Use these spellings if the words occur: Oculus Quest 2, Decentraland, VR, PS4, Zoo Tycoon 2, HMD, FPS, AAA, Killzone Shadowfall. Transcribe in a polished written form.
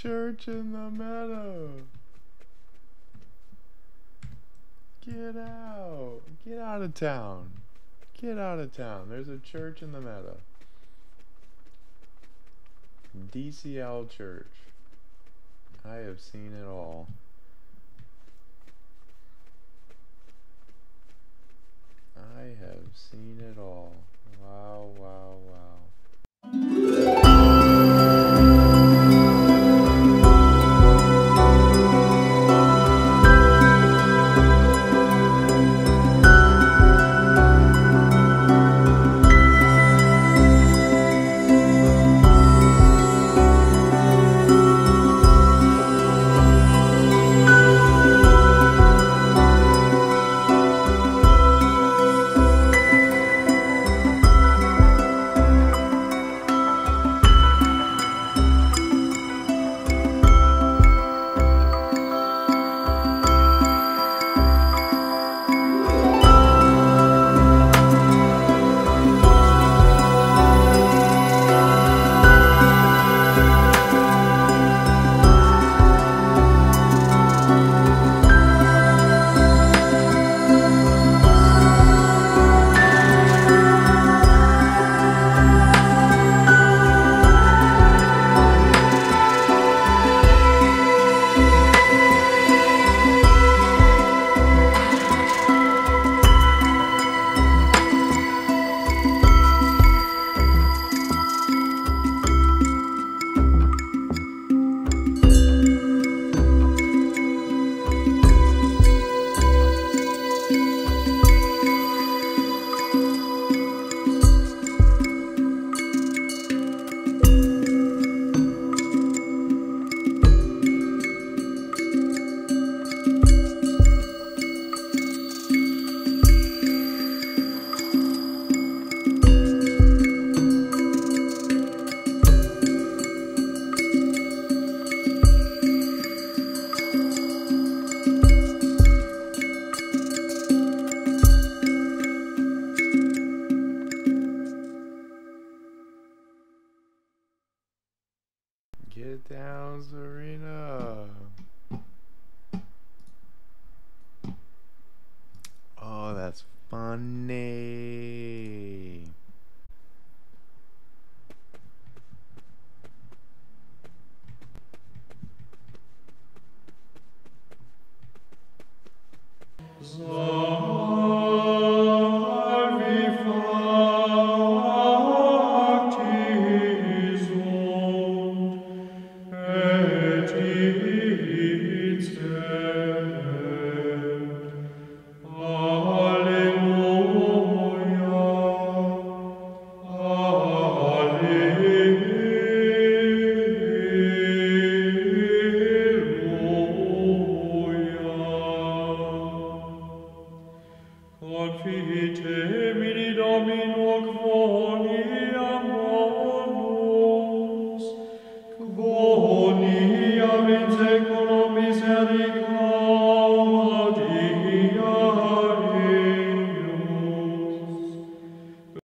church in the meadow. Get out. Get out of town. Get out of town. There's a church in the meadow. DCL Church. I have seen it all. I have seen it all. Wow, wow, wow. So